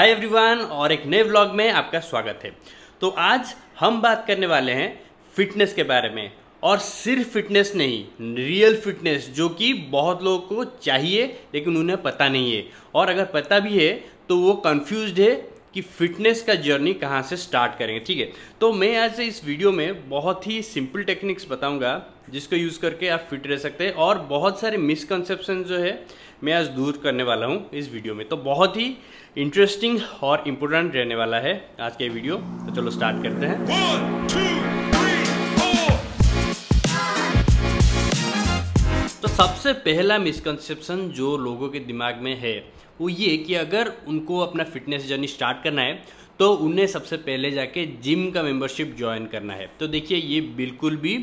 Hi everyone, और एक नए व्लॉग में आपका स्वागत है। तो आज हम बात करने वाले हैं फिटनेस के बारे में, और सिर्फ फिटनेस नहीं, रियल फिटनेस जो कि बहुत लोगों को चाहिए लेकिन उन्हें पता नहीं है, और अगर पता भी है तो वो कंफ्यूज्ड है कि फिटनेस का जर्नी कहाँ से स्टार्ट करेंगे। ठीक है, तो मैं आज इस वीडियो में बहुत ही सिंपल टेक्निक्स बताऊँगा जिसको यूज़ करके आप फिट रह सकते हैं, और बहुत सारे मिसकंसेप्शन जो है मैं आज दूर करने वाला हूँ इस वीडियो में। तो बहुत ही इंटरेस्टिंग और इम्पोर्टेंट रहने वाला है आज के वीडियो। तो चलो स्टार्ट करते हैं। 1, 2, 3, 4। तो सबसे पहला मिसकंसेप्शन जो लोगों के दिमाग में है वो ये कि अगर उनको अपना फिटनेस जर्नी स्टार्ट करना है तो उन्हें सबसे पहले जाके जिम का मेंबरशिप ज्वाइन करना है। तो देखिए, ये बिल्कुल भी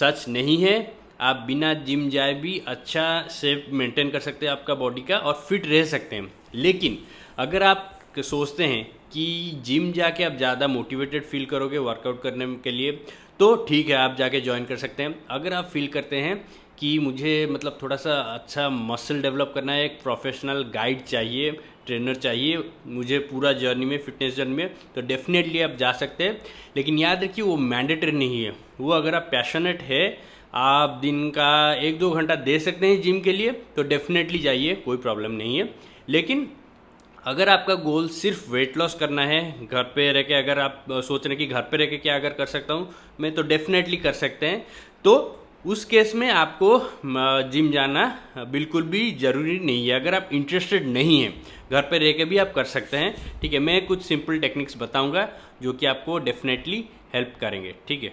सच नहीं है। आप बिना जिम जाए भी अच्छा शेप मेंटेन कर सकते हैं आपका बॉडी का, और फिट रह सकते हैं। लेकिन अगर आप सोचते हैं कि जिम जाके आप ज़्यादा मोटिवेटेड फील करोगे वर्कआउट करने के लिए, तो ठीक है, आप जाके ज्वाइन कर सकते हैं। अगर आप फील करते हैं कि मुझे मतलब थोड़ा सा अच्छा मसल डेवलप करना है, एक प्रोफेशनल गाइड चाहिए, ट्रेनर चाहिए मुझे पूरा जर्नी में, फिटनेस जर्नी में, तो डेफिनेटली आप जा सकते हैं। लेकिन याद रखिए, वो मैंडेटरी नहीं है। वो अगर आप पैशनेट है, आप दिन का 1-2 घंटा दे सकते हैं जिम के लिए, तो डेफिनेटली जाइए, कोई प्रॉब्लम नहीं है। लेकिन अगर आपका गोल सिर्फ वेट लॉस करना है घर पे रह के, अगर आप सोच रहे हैं कि घर पे रह के क्या अगर कर सकता हूँ मैं, तो डेफिनेटली कर सकते हैं। तो उस केस में आपको जिम जाना बिल्कुल भी ज़रूरी नहीं है। अगर आप इंटरेस्टेड नहीं हैं, घर पे रह के भी आप कर सकते हैं। ठीक है, मैं कुछ सिंपल टेक्निक्स बताऊँगा जो कि आपको डेफिनेटली हेल्प करेंगे। ठीक है,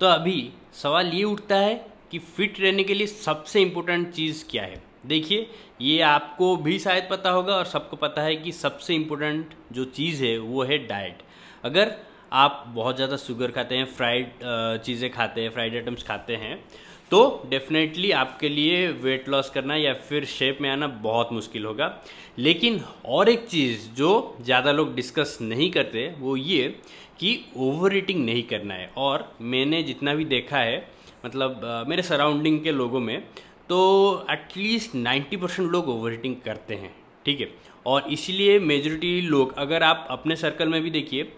तो अभी सवाल ये उठता है कि फिट रहने के लिए सबसे इम्पोर्टेंट चीज़ क्या है। देखिए, ये आपको भी शायद पता होगा और सबको पता है कि सबसे इम्पोर्टेंट जो चीज़ है वो है डाइट। अगर आप बहुत ज़्यादा शुगर खाते हैं, फ्राइड चीज़ें खाते हैं, फ्राइड आइटम्स खाते हैं, तो डेफिनेटली आपके लिए वेट लॉस करना या फिर शेप में आना बहुत मुश्किल होगा। लेकिन और एक चीज़ जो ज़्यादा लोग डिस्कस नहीं करते वो ये कि ओवर ईटिंग नहीं करना है। और मैंने जितना भी देखा है, मतलब मेरे सराउंडिंग के लोगों में, तो एटलीस्ट 90% लोग ओवर ईटिंग करते हैं। ठीक है, और इसीलिए मेजॉरिटी लोग, अगर आप अपने सर्कल में भी देखिए,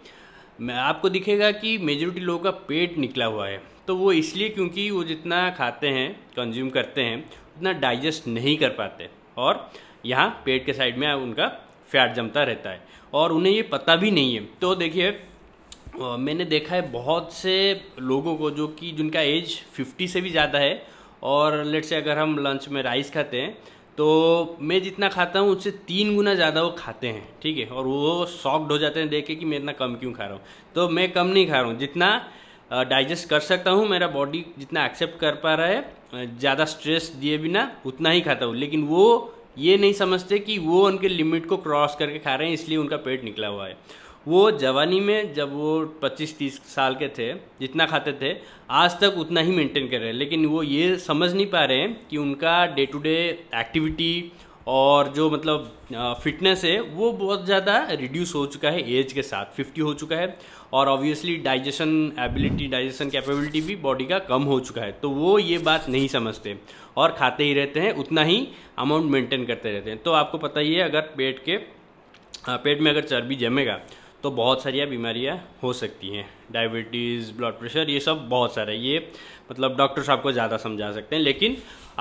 आपको दिखेगा कि मेजॉरिटी लोगों का पेट निकला हुआ है। तो वो इसलिए क्योंकि वो जितना खाते हैं, कंज्यूम करते हैं, उतना डाइजेस्ट नहीं कर पाते, और यहाँ पेट के साइड में उनका फैट जमता रहता है और उन्हें ये पता भी नहीं है। तो देखिए, मैंने देखा है बहुत से लोगों को जो कि जिनका एज 50 से भी ज़्यादा है, और लेट से अगर हम लंच में राइस खाते हैं तो मैं जितना खाता हूँ उससे 3 गुना ज़्यादा वो खाते हैं। ठीक है, और वो शॉक्ड हो जाते हैं देख के कि मैं इतना कम क्यों खा रहा हूँ। तो मैं कम नहीं खा रहा हूँ, जितना डाइजेस्ट कर सकता हूँ, मेरा बॉडी जितना एक्सेप्ट कर पा रहा है, ज़्यादा स्ट्रेस दिए बिना उतना ही खाता हूँ। लेकिन वो ये नहीं समझते कि वो उनके लिमिट को क्रॉस करके खा रहे हैं, इसलिए उनका पेट निकला हुआ है। वो जवानी में जब वो 25-30 साल के थे, जितना खाते थे आज तक उतना ही मेंटेन कर रहे हैं। लेकिन वो ये समझ नहीं पा रहे हैं कि उनका डे टू डे एक्टिविटी और जो मतलब फिटनेस है वो बहुत ज़्यादा रिड्यूस हो चुका है एज के साथ। 50 हो चुका है, और obviously digestion ability, digestion capability भी बॉडी का कम हो चुका है। तो वो ये बात नहीं समझते और खाते ही रहते हैं, उतना ही अमाउंट मेंटेन करते रहते हैं। तो आपको पता ही है, अगर पेट में अगर चर्बी जमेगा तो बहुत सारी बीमारियां हो सकती हैं, डायबिटीज़, ब्लड प्रेशर, ये सब बहुत सारा, ये मतलब डॉक्टर साहब को ज़्यादा समझा सकते हैं। लेकिन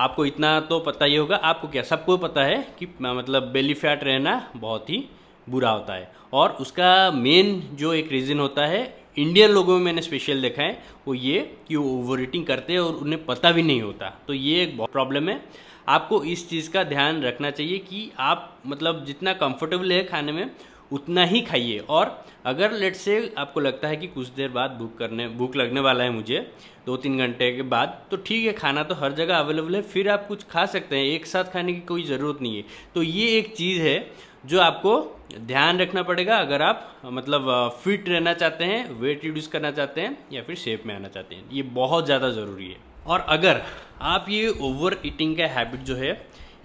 आपको इतना तो पता ही होगा, आपको क्या सबको पता है कि मतलब बेली फैट रहना बहुत ही बुरा होता है, और उसका मेन जो एक रीज़न होता है इंडियन लोगों में मैंने स्पेशल देखा है वो ये कि वो ओवर ईटिंग करते हैं और उन्हें पता भी नहीं होता। तो ये एक प्रॉब्लम है। आपको इस चीज़ का ध्यान रखना चाहिए कि आप मतलब जितना कंफर्टेबल है खाने में उतना ही खाइए, और अगर लेट से आपको लगता है कि कुछ देर बाद भूख लगने वाला है मुझे 2-3 घंटे के बाद, तो ठीक है, खाना तो हर जगह अवेलेबल है, फिर आप कुछ खा सकते हैं, एक साथ खाने की कोई ज़रूरत नहीं है। तो ये एक चीज़ है जो आपको ध्यान रखना पड़ेगा अगर आप मतलब फिट रहना चाहते हैं, वेट रिड्यूस करना चाहते हैं, या फिर शेप में आना चाहते हैं। ये बहुत ज़्यादा ज़रूरी है। और अगर आप ये ओवर ईटिंग का हैबिट जो है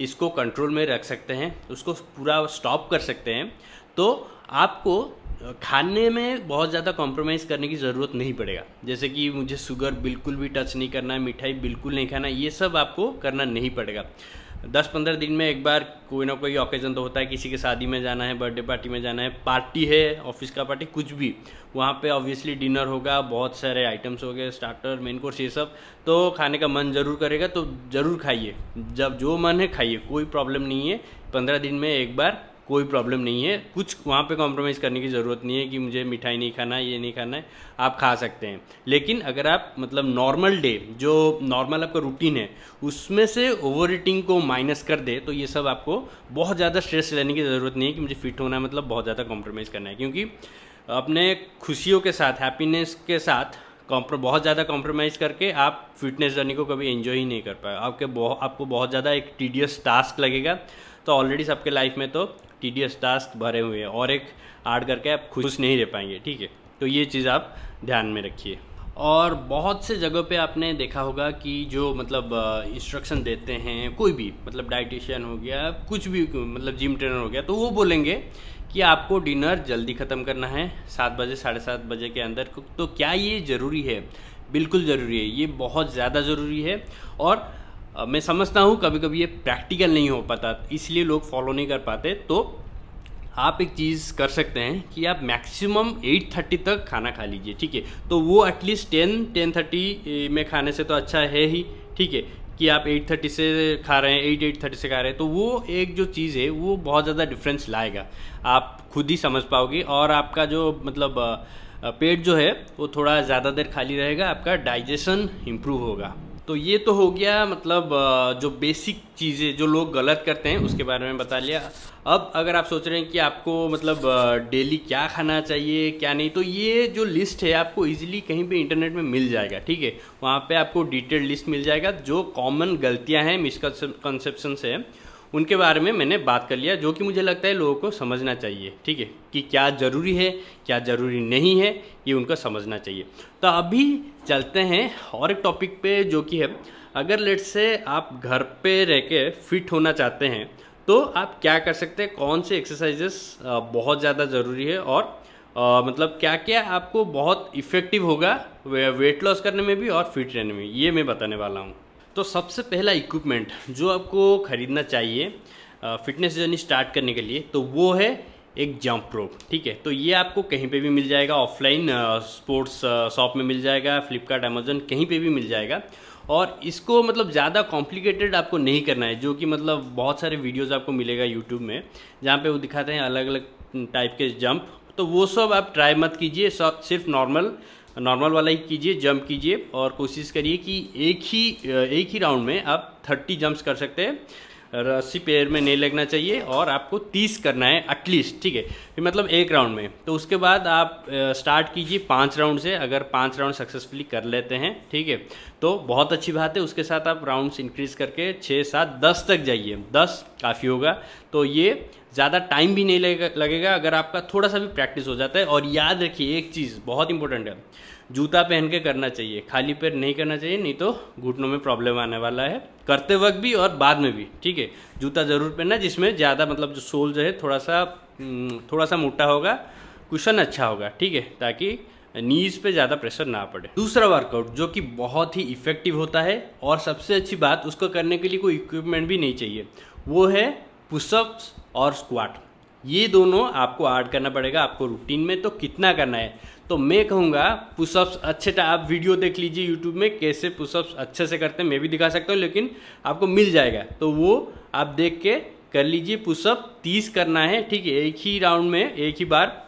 इसको कंट्रोल में रख सकते हैं, उसको पूरा स्टॉप कर सकते हैं, तो आपको खाने में बहुत ज़्यादा कॉम्प्रोमाइज़ करने की ज़रूरत नहीं पड़ेगा। जैसे कि मुझे शुगर बिल्कुल भी टच नहीं करना है, मिठाई बिल्कुल नहीं खाना, ये सब आपको करना नहीं पड़ेगा। 10-15 दिन में एक बार कोई ना कोई ओकेजन तो होता है, किसी के शादी में जाना है, बर्थडे पार्टी में जाना है, पार्टी है, ऑफिस का पार्टी, कुछ भी। वहाँ पे ऑब्वियसली डिनर होगा, बहुत सारे आइटम्स हो गए, स्टार्टर, मेन कोर्स, ये सब तो खाने का मन ज़रूर करेगा, तो ज़रूर खाइए, जब जो मन है खाइए, कोई प्रॉब्लम नहीं है। 15 दिन में एक बार, कोई प्रॉब्लम नहीं है, कुछ वहाँ पे कॉम्प्रोमाइज़ करने की ज़रूरत नहीं है कि मुझे मिठाई नहीं खाना है, ये नहीं खाना है, आप खा सकते हैं। लेकिन अगर आप मतलब नॉर्मल डे, जो नॉर्मल आपका रूटीन है, उसमें से ओवर ईटिंग को माइनस कर दे, तो ये सब आपको बहुत ज़्यादा स्ट्रेस लेने की ज़रूरत नहीं है कि मुझे फिट होना है, मतलब बहुत ज़्यादा कॉम्प्रोमाइज़ करना है, क्योंकि अपने खुशियों के साथ, हैप्पीनेस के साथ बहुत ज़्यादा कॉम्प्रोमाइज़ करके आप फिटनेस जर्नी को कभी एंजॉय ही नहीं कर पाए। आपको बहुत ज़्यादा एक टीडियस टास्क लगेगा। तो ऑलरेडी सबके लाइफ में तो टीडियस टास्क भरे हुए हैं, और एक ऐड करके आप खुश नहीं रह पाएंगे, ठीक है। तो ये चीज़ आप ध्यान में रखिए। और बहुत से जगह पे आपने देखा होगा कि जो मतलब इंस्ट्रक्शन देते हैं, कोई भी मतलब डाइटिशियन हो गया, कुछ भी मतलब जिम ट्रेनर हो गया, तो वो बोलेंगे कि आपको डिनर जल्दी ख़त्म करना है, 7 बजे 7:30 बजे के अंदर। तो क्या ये ज़रूरी है? बिल्कुल ज़रूरी है, ये बहुत ज़्यादा ज़रूरी है। और मैं समझता हूँ कभी कभी ये प्रैक्टिकल नहीं हो पाता, इसलिए लोग फॉलो नहीं कर पाते। तो आप एक चीज़ कर सकते हैं कि आप मैक्सिमम 8:30 तक खाना खा लीजिए, ठीक है। तो वो एटलीस्ट 10-10:30 में खाने से तो अच्छा है ही, ठीक है, कि आप 8:30 से खा रहे हैं, 8-8:30 से खा रहे हैं, तो वो एक जो चीज़ है वो बहुत ज़्यादा डिफरेंस लाएगा, आप खुद ही समझ पाओगे। और आपका जो मतलब पेट जो है वो थोड़ा ज़्यादा देर खाली रहेगा, आपका डाइजेशन इम्प्रूव होगा। तो ये तो हो गया मतलब जो बेसिक चीज़ें जो लोग गलत करते हैं उसके बारे में बता लिया। अब अगर आप सोच रहे हैं कि आपको मतलब डेली क्या खाना चाहिए क्या नहीं, तो ये जो लिस्ट है आपको इजीली कहीं पे इंटरनेट में मिल जाएगा, ठीक है। वहाँ पे आपको डिटेल लिस्ट मिल जाएगा। जो कॉमन गलतियाँ हैं, मिसकंसेप्शंस हैं, उनके बारे में मैंने बात कर लिया, जो कि मुझे लगता है लोगों को समझना चाहिए, ठीक है, कि क्या ज़रूरी है क्या ज़रूरी नहीं है, ये उनको समझना चाहिए। तो अभी चलते हैं और एक टॉपिक पे, जो कि है अगर लेट्स से आप घर पे रह के फिट होना चाहते हैं तो आप क्या कर सकते हैं, कौन से एक्सरसाइजेस बहुत ज़्यादा ज़रूरी है, और मतलब क्या क्या आपको बहुत इफ़ेक्टिव होगा वेट लॉस करने में भी और फिट रहने में, ये मैं बताने वाला हूँ। तो सबसे पहला इक्विपमेंट जो आपको ख़रीदना चाहिए फिटनेस जर्नी स्टार्ट करने के लिए, तो वो है एक जंप रोप, ठीक है। तो ये आपको कहीं पे भी मिल जाएगा, ऑफलाइन स्पोर्ट्स शॉप में मिल जाएगा, फ्लिपकार्ट, अमेजन, कहीं पे भी मिल जाएगा। और इसको मतलब ज़्यादा कॉम्प्लिकेटेड आपको नहीं करना है, जो कि मतलब बहुत सारे वीडियोज़ आपको मिलेगा यूट्यूब में जहाँ पर वो दिखाते हैं अलग अलग टाइप के जंप, तो वो सब आप ट्राई मत कीजिए, सब सिर्फ नॉर्मल वाला ही कीजिए, जंप कीजिए। और कोशिश करिए कि एक ही राउंड में आप 30 जंप्स कर सकते हैं, रस्सी पैर में नहीं लगना चाहिए, और आपको 30 करना है एटलीस्ट, ठीक है, मतलब एक राउंड में। तो उसके बाद आप स्टार्ट कीजिए 5 राउंड से, अगर 5 राउंड सक्सेसफुली कर लेते हैं, ठीक है, तो बहुत अच्छी बात है। उसके साथ आप राउंड्स इंक्रीज़ करके 6, 7, 10 तक जाइए, 10 काफ़ी होगा। तो ये ज़्यादा टाइम भी नहीं लगेगा अगर आपका थोड़ा सा भी प्रैक्टिस हो जाता है। और याद रखिए एक चीज़ बहुत इंपॉर्टेंट है, जूता पहन के करना चाहिए, खाली पैर नहीं करना चाहिए, नहीं तो घुटनों में प्रॉब्लम आने वाला है, करते वक्त भी और बाद में भी, ठीक है। जूता ज़रूर पहनना जिसमें ज़्यादा मतलब जो सोल जो है थोड़ा सा मोटा होगा, कुशन अच्छा होगा, ठीक है, ताकि नीज़ पे ज़्यादा प्रेशर ना पड़े। दूसरा वर्कआउट जो कि बहुत ही इफ़ेक्टिव होता है, और सबसे अच्छी बात उसको करने के लिए कोई इक्विपमेंट भी नहीं चाहिए, वो है पुशअप्स और स्क्वाट। ये दोनों आपको ऐड करना पड़ेगा आपको रूटीन में। तो कितना करना है, तो मैं कहूँगा पुशअप्स अच्छे, आप वीडियो देख लीजिए यूट्यूब में कैसे पुशअप्स अच्छे से करते हैं, मैं भी दिखा सकता हूँ, लेकिन आपको मिल जाएगा, तो वो आप देख के कर लीजिए। पुशअप 30 करना है, ठीक है, एक ही राउंड में एक ही बार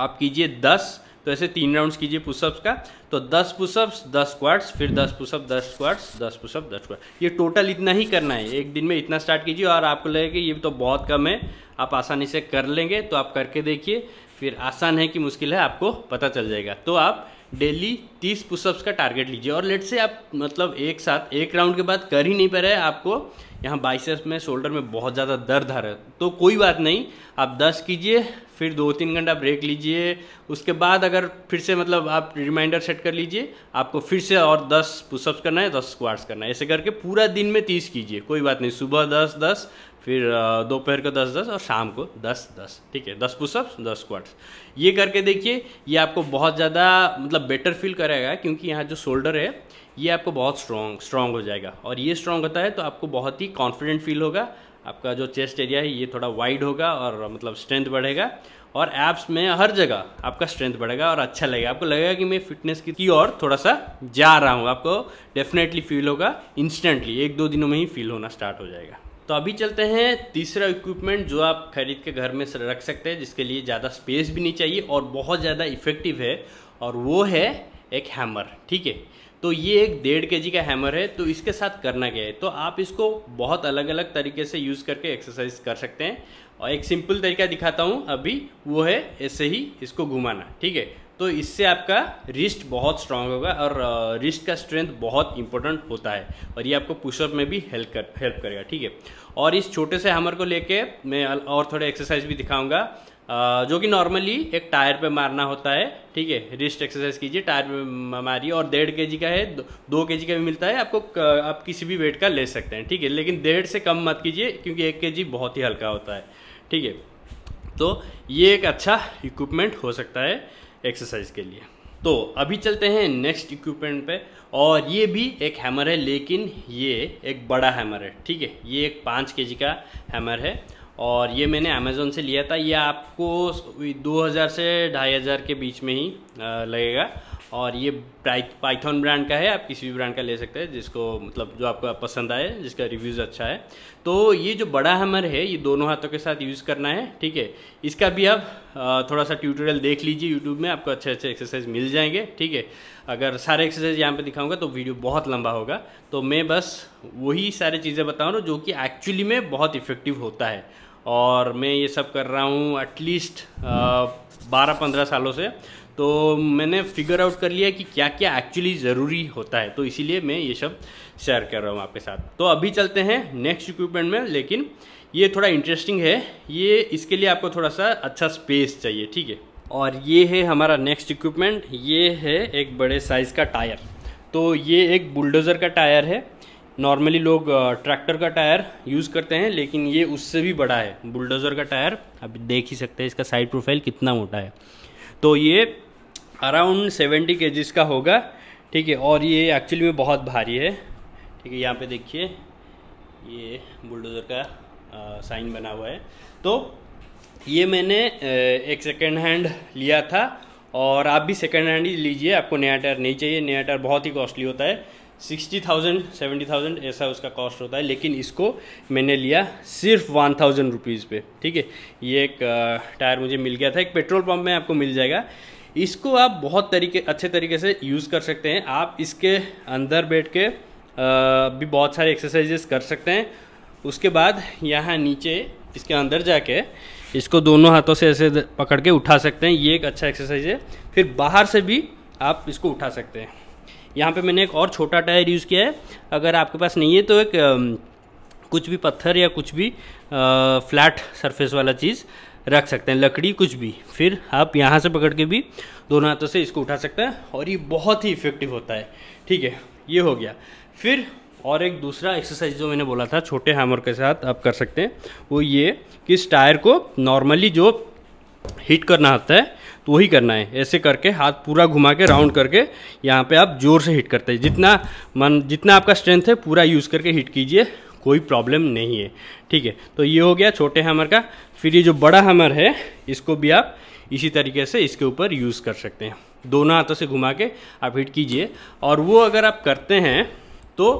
आप कीजिए 10, तो ऐसे 3 राउंड्स कीजिए पुशअप्स का। तो 10 पुशअप्स 10 स्क्वाट्स, फिर 10 पुशअप 10 स्क्वाट्स 10 पुशअप 10 स्क्वाट्स, ये टोटल इतना ही करना है, एक दिन में इतना स्टार्ट कीजिए। और आपको लगेगा कि ये तो बहुत कम है, आप आसानी से कर लेंगे, तो आप करके देखिए, फिर आसान है कि मुश्किल है आपको पता चल जाएगा। तो आप डेली 30 पुशअप्स का टारगेट लीजिए। और लेट से आप मतलब एक साथ एक राउंड के बाद कर ही नहीं पा रहे, आपको यहाँ बाइसेप्स में, शोल्डर में बहुत ज़्यादा दर्द आ रहा है, तो कोई बात नहीं, आप 10 कीजिए, फिर 2-3 घंटा ब्रेक लीजिए, उसके बाद अगर फिर से मतलब आप रिमाइंडर सेट कर लीजिए, आपको फिर से और 10 पुशअप्स करना है, 10 स्क्वाट्स करना है, ऐसे करके पूरा दिन में 30 कीजिए, कोई बात नहीं। सुबह 10-10, फिर दोपहर को 10-10, और शाम को 10-10, ठीक है, 10 पुशअप्स 10 स्क्वाट्स, ये करके देखिए। ये आपको बहुत ज़्यादा मतलब बेटर फील करेगा, क्योंकि यहाँ जो शोल्डर है ये आपको बहुत स्ट्रॉन्ग हो जाएगा। और ये स्ट्रॉन्ग होता है तो आपको बहुत ही कॉन्फिडेंट फील होगा, आपका जो चेस्ट एरिया है ये थोड़ा वाइड होगा और मतलब स्ट्रेंथ बढ़ेगा, और एब्स में हर जगह आपका स्ट्रेंथ बढ़ेगा और अच्छा लगेगा, आपको लगेगा कि मैं फिटनेस की ओर थोड़ा सा जा रहा हूँ। आपको डेफिनेटली फील होगा, इंस्टेंटली एक दो दिनों में ही फील होना स्टार्ट हो जाएगा। तो अभी चलते हैं तीसरा इक्विपमेंट जो आप खरीद के घर में रख सकते हैं, जिसके लिए ज़्यादा स्पेस भी नहीं चाहिए और बहुत ज़्यादा इफेक्टिव है, और वो है एक हैमर। ठीक है, तो ये एक 1.5 kg का हैमर है। तो इसके साथ करना क्या है, तो आप इसको बहुत अलग अलग तरीके से यूज़ करके एक्सरसाइज कर सकते हैं, और एक सिंपल तरीका दिखाता हूँ अभी, वो है ऐसे ही इसको घुमाना। ठीक है, तो इससे आपका रिस्ट बहुत स्ट्रांग होगा और रिस्ट का स्ट्रेंथ बहुत इंपॉर्टेंट होता है, और ये आपको पुशअप में भी हेल्प करेगा। ठीक है, और इस छोटे से हैमर को लेके मैं और थोड़े एक्सरसाइज भी दिखाऊंगा, जो कि नॉर्मली एक टायर पे मारना होता है। ठीक है, रिस्ट एक्सरसाइज कीजिए, टायर पे मारिए, और 1.5 kg का है, 2 kg का भी मिलता है, आपको आप किसी भी वेट का ले सकते हैं। ठीक है, लेकिन 1.5 से कम मत कीजिए, क्योंकि 1 kg बहुत ही हल्का होता है। ठीक है, तो ये एक अच्छा इक्विपमेंट हो सकता है एक्सरसाइज के लिए। तो अभी चलते हैं नेक्स्ट इक्विपमेंट पे, और ये भी एक हैमर है, लेकिन ये एक बड़ा हैमर है। ठीक है, ये एक 5 kg का हैमर है, और ये मैंने अमेज़ोन से लिया था। ये आपको 2000 से 2500 के बीच में ही लगेगा, और ये पाइथन ब्रांड का है, आप किसी भी ब्रांड का ले सकते हैं, जिसको मतलब जो आपको पसंद आए, जिसका रिव्यूज़ अच्छा है। तो ये जो बड़ा हैमर है, ये दोनों हाथों के साथ यूज़ करना है। ठीक है, इसका भी आप थोड़ा सा ट्यूटोरियल देख लीजिए यूट्यूब में, आपको अच्छे अच्छे एक्सरसाइज मिल जाएंगे। ठीक है, अगर सारे एक्सरसाइज यहाँ पे दिखाऊंगा तो वीडियो बहुत लंबा होगा, तो मैं बस वही सारी चीज़ें बता रहा हूँ जो कि एक्चुअली में बहुत इफेक्टिव होता है, और मैं ये सब कर रहा हूँ एटलीस्ट 12-15 सालों से। तो मैंने फिगर आउट कर लिया कि क्या क्या एक्चुअली ज़रूरी होता है, तो इसीलिए मैं ये सब शेयर कर रहा हूँ आपके साथ। तो अभी चलते हैं नेक्स्ट इक्विपमेंट में, लेकिन ये थोड़ा इंटरेस्टिंग है, ये इसके लिए आपको थोड़ा सा अच्छा स्पेस चाहिए। ठीक है, और ये है हमारा नेक्स्ट इक्विपमेंट, ये है एक बड़े साइज़ का टायर। तो ये एक बुलडोज़र का टायर है, नॉर्मली लोग ट्रैक्टर का टायर यूज़ करते हैं, लेकिन ये उससे भी बड़ा है, बुलडोज़र का टायर। आप देख ही सकते हैं इसका साइड प्रोफाइल कितना मोटा है। तो ये अराउंड 70 kg का होगा। ठीक है, और ये एक्चुअली में बहुत भारी है। ठीक है, यहाँ पे देखिए ये बुलडोज़र का साइन बना हुआ है। तो ये मैंने एक सेकेंड हैंड लिया था, और आप भी सेकेंड हैंड ही लीजिए, आपको नया टायर नहीं चाहिए। नया टायर बहुत ही कॉस्टली होता है, 60,000-70,000 ऐसा उसका कॉस्ट होता है, लेकिन इसको मैंने लिया सिर्फ 1000 रुपीज़ पे। ठीक है, ये एक टायर मुझे मिल गया था, एक पेट्रोल पंप में आपको मिल जाएगा। इसको आप बहुत अच्छे तरीके से यूज़ कर सकते हैं। आप इसके अंदर बैठ के भी बहुत सारे एक्सरसाइजेस कर सकते हैं। उसके बाद यहाँ नीचे इसके अंदर जाके इसको दोनों हाथों से ऐसे पकड़ के उठा सकते हैं, ये एक अच्छा एक्सरसाइज है। फिर बाहर से भी आप इसको उठा सकते हैं। यहाँ पे मैंने एक और छोटा टायर यूज़ किया है, अगर आपके पास नहीं है तो एक कुछ भी पत्थर या कुछ भी फ्लैट सरफेस वाला चीज़ रख सकते हैं, लकड़ी कुछ भी। फिर आप यहाँ से पकड़ के भी दोनों हाथों से इसको उठा सकते हैं, और ये बहुत ही इफेक्टिव होता है। ठीक है, ये हो गया। फिर और एक दूसरा एक्सरसाइज जो मैंने बोला था छोटे हैमर के साथ आप कर सकते हैं, वो ये कि इस टायर को नॉर्मली जो हिट करना होता है तो वही करना है, ऐसे करके हाथ पूरा घुमा के राउंड करके यहाँ पे आप ज़ोर से हिट करते हैं, जितना आपका स्ट्रेंथ है पूरा यूज़ करके हिट कीजिए, कोई प्रॉब्लम नहीं है। ठीक है, तो ये हो गया छोटे हैमर का। फिर ये जो बड़ा हैमर है, इसको भी आप इसी तरीके से इसके ऊपर यूज़ कर सकते हैं, दोनों हाथों से घुमा के आप हिट कीजिए, और वो अगर आप करते हैं तो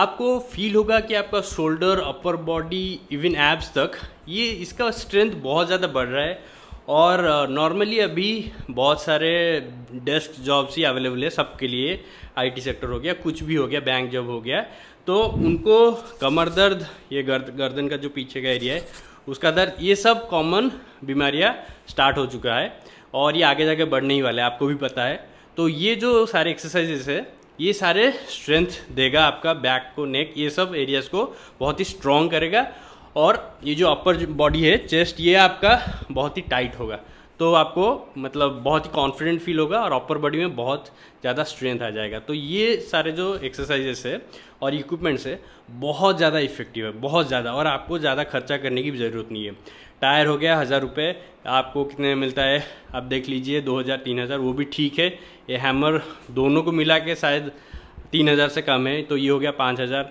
आपको फील होगा कि आपका shoulder, upper body, even abs तक ये इसका स्ट्रेंथ बहुत ज़्यादा बढ़ रहा है। और नॉर्मली अभी बहुत सारे डेस्क जॉब्स ही अवेलेबल है सबके लिए, आईटी सेक्टर हो गया, कुछ भी हो गया, बैंक जॉब हो गया, तो उनको कमर दर्द, ये गर्दन का जो पीछे का एरिया है उसका दर्द, ये सब कॉमन बीमारियां स्टार्ट हो चुका है, और ये आगे जाके बढ़ने ही वाला है, आपको भी पता है। तो ये जो सारे एक्सरसाइजेस है, ये सारे स्ट्रेंथ देगा, आपका बैक को, नेक, ये सब एरियाज़ को बहुत ही स्ट्रॉन्ग करेगा, और ये जो अपर बॉडी है, चेस्ट, ये आपका बहुत ही टाइट होगा, तो आपको मतलब बहुत ही कॉन्फिडेंट फील होगा, और अपर बॉडी में बहुत ज़्यादा स्ट्रेंथ आ जाएगा। तो ये सारे जो एक्सरसाइजेस है और इक्विपमेंट्स है, बहुत ज़्यादा इफेक्टिव है, बहुत ज़्यादा, और आपको ज़्यादा खर्चा करने की ज़रूरत नहीं है। टायर हो गया 1000 रुपये, आपको कितने में मिलता है आप देख लीजिए, 2000-3000, वो भी ठीक है। ये हैमर दोनों को मिला के शायद 3000 से कम है, तो ये हो गया 5000।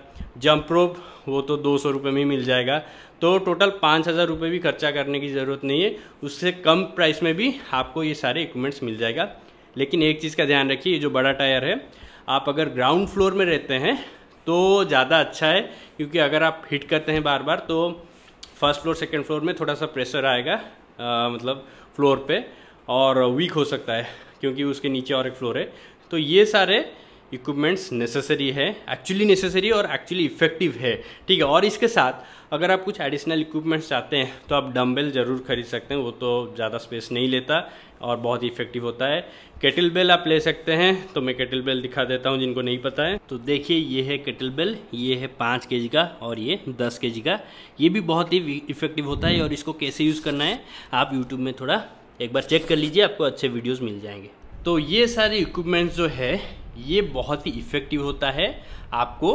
जंप रोप वो तो 200 रुपये में ही मिल जाएगा। तो टोटल 5000 रुपये भी खर्चा करने की ज़रूरत नहीं है, उससे कम प्राइस में भी आपको ये सारे इक्विपमेंट्स मिल जाएगा। लेकिन एक चीज़ का ध्यान रखिए, जो बड़ा टायर है, आप अगर ग्राउंड फ्लोर में रहते हैं तो ज़्यादा अच्छा है, क्योंकि अगर आप हिट करते हैं बार बार तो फर्स्ट फ्लोर सेकेंड फ्लोर में थोड़ा सा प्रेशर आएगा, मतलब फ्लोर पे, और वीक हो सकता है क्योंकि उसके नीचे और एक फ्लोर है। तो ये सारे इक्विपमेंट्स नेसेसरी है, एक्चुअली नेसेसरी और एक्चुअली इफेक्टिव है, ठीक है। और इसके साथ अगर आप कुछ एडिशनल इक्विपमेंट्स चाहते हैं तो आप डम्बेल ज़रूर खरीद सकते हैं, वो तो ज़्यादा स्पेस नहीं लेता और बहुत ही इफेक्टिव होता है। केटल बेल आप ले सकते हैं, तो मैं केटल बेल दिखा देता हूँ जिनको नहीं पता है। तो देखिए ये है केटल बेल, ये है 5 kg का और ये 10 kg का। ये भी बहुत ही इफेक्टिव होता है, और इसको कैसे यूज़ करना है आप यूट्यूब में थोड़ा एक बार चेक कर लीजिए, आपको अच्छे वीडियोज़ मिल जाएंगे। तो ये सारे इक्विपमेंट्स जो है ये बहुत ही इफ़ेक्टिव होता है आपको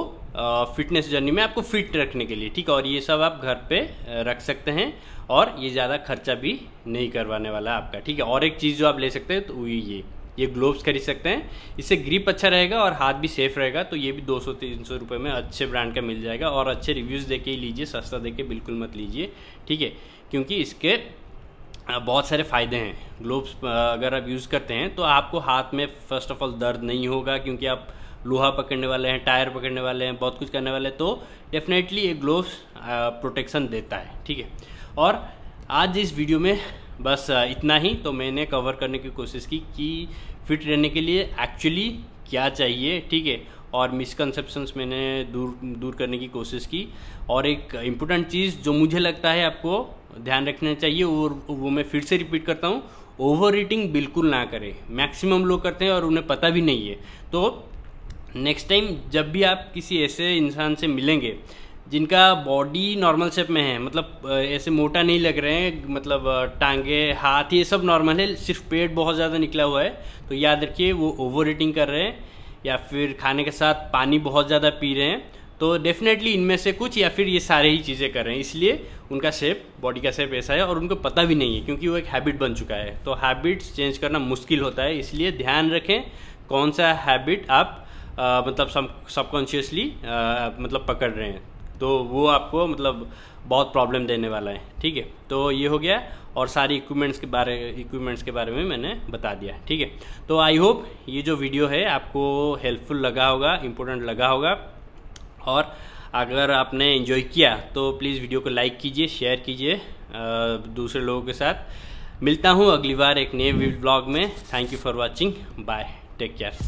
फिटनेस जर्नी में, आपको फिट रखने के लिए, ठीक है। और ये सब आप घर पे रख सकते हैं और ये ज़्यादा खर्चा भी नहीं करवाने वाला आपका, ठीक है। और एक चीज़ जो आप ले सकते हैं तो ये ग्लोव्स खरीद सकते हैं, इससे ग्रिप अच्छा रहेगा और हाथ भी सेफ रहेगा। तो ये भी 200-300 रुपये में अच्छे ब्रांड का मिल जाएगा, और अच्छे रिव्यूज़ दे के ही लीजिए, सस्ता दे के बिल्कुल मत लीजिए, ठीक है, क्योंकि इसके बहुत सारे फ़ायदे हैं। ग्लोव्स अगर आप यूज़ करते हैं तो आपको हाथ में फर्स्ट ऑफ ऑल दर्द नहीं होगा, क्योंकि आप लोहा पकड़ने वाले हैं, टायर पकड़ने वाले हैं, बहुत कुछ करने वाले हैं, तो डेफिनेटली ये ग्लोव्स प्रोटेक्शन देता है, ठीक है। और आज इस वीडियो में बस इतना ही, तो मैंने कवर करने की कोशिश की कि फिट रहने के लिए एक्चुअली क्या चाहिए, ठीक है, और मिसकंसेप्शंस मैंने दूर करने की कोशिश की। और एक इम्पोर्टेंट चीज़ जो मुझे लगता है आपको ध्यान रखना चाहिए, वो मैं फिर से रिपीट करता हूँ, ओवर ईटिंग बिल्कुल ना करें। मैक्सिमम लोग करते हैं और उन्हें पता भी नहीं है। तो नेक्स्ट टाइम जब भी आप किसी ऐसे इंसान से मिलेंगे जिनका बॉडी नॉर्मल शेप में है, मतलब ऐसे मोटा नहीं लग रहे हैं, मतलब टांगे हाथ ये सब नॉर्मल है, सिर्फ पेट बहुत ज़्यादा निकला हुआ है, तो याद रखिए वो ओवर ईटिंग कर रहे हैं या फिर खाने के साथ पानी बहुत ज़्यादा पी रहे हैं। तो डेफिनेटली इनमें से कुछ या फिर ये सारे ही चीज़ें कर रहे हैं, इसलिए उनका शेप, बॉडी का शेप ऐसा है और उनको पता भी नहीं है, क्योंकि वो एक हैबिट बन चुका है। तो हैबिट्स चेंज करना मुश्किल होता है, इसलिए ध्यान रखें कौन सा हैबिट आप मतलब सबकॉन्शियसली मतलब पकड़ रहे हैं, तो वो आपको मतलब बहुत प्रॉब्लम देने वाला है, ठीक है। तो ये हो गया, और सारी इक्विपमेंट्स के बारे में मैंने बता दिया, ठीक है। तो आई होप ये जो वीडियो है आपको हेल्पफुल लगा होगा, इम्पोर्टेंट लगा होगा, और अगर आपने एंजॉय किया तो प्लीज़ वीडियो को लाइक कीजिए, शेयर कीजिए दूसरे लोगों के साथ। मिलता हूँ अगली बार एक नए व्लॉग में। Thank you for watching, bye, take care.